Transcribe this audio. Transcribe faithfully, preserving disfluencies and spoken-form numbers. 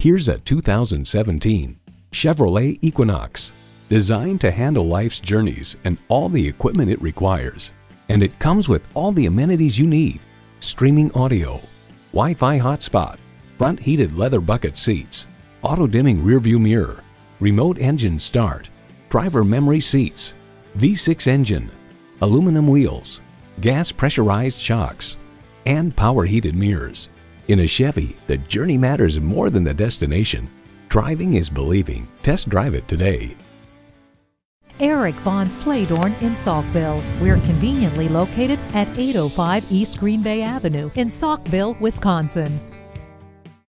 Here's a two thousand seventeen Chevrolet Equinox, designed to handle life's journeys and all the equipment it requires. And it comes with all the amenities you need: streaming audio, Wi-Fi hotspot, front heated leather bucket seats, auto dimming rearview mirror, remote engine start, driver memory seats, V six engine, aluminum wheels, gas pressurized shocks, and power heated mirrors. In a Chevy, the journey matters more than the destination. Driving is believing. Test drive it today. Eric von Schledorn in Saukville. We're conveniently located at eight oh five East Green Bay Avenue in Saukville, Wisconsin.